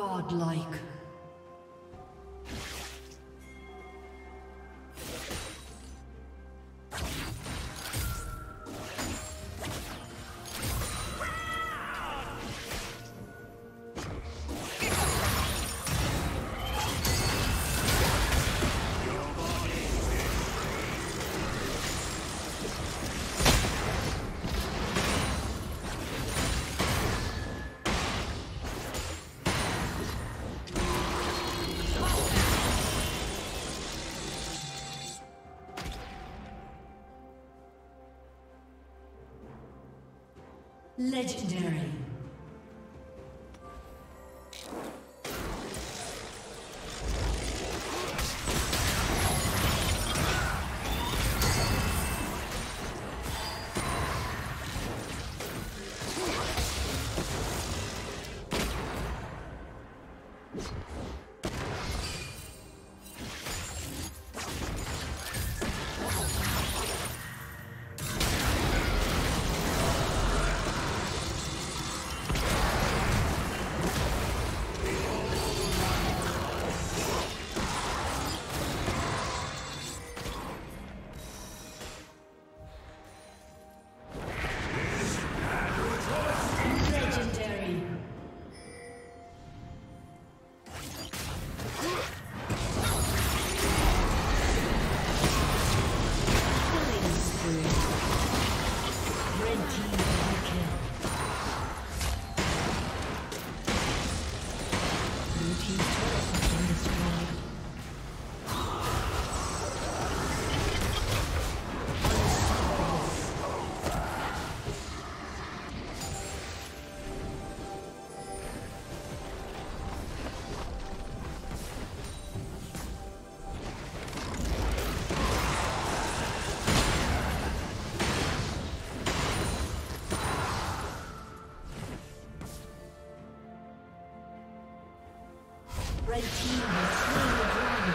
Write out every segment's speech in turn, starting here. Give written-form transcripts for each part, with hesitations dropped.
Godlike. Legendary. Red team has slain the dragon.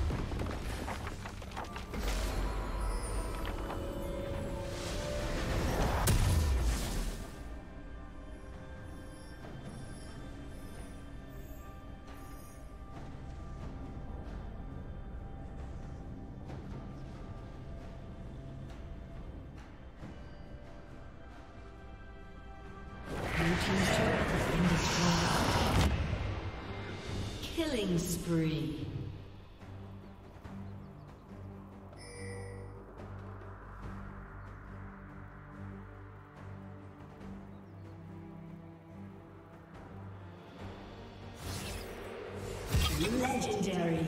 Killing spree. Legendary.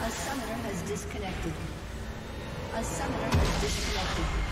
A summoner has disconnected.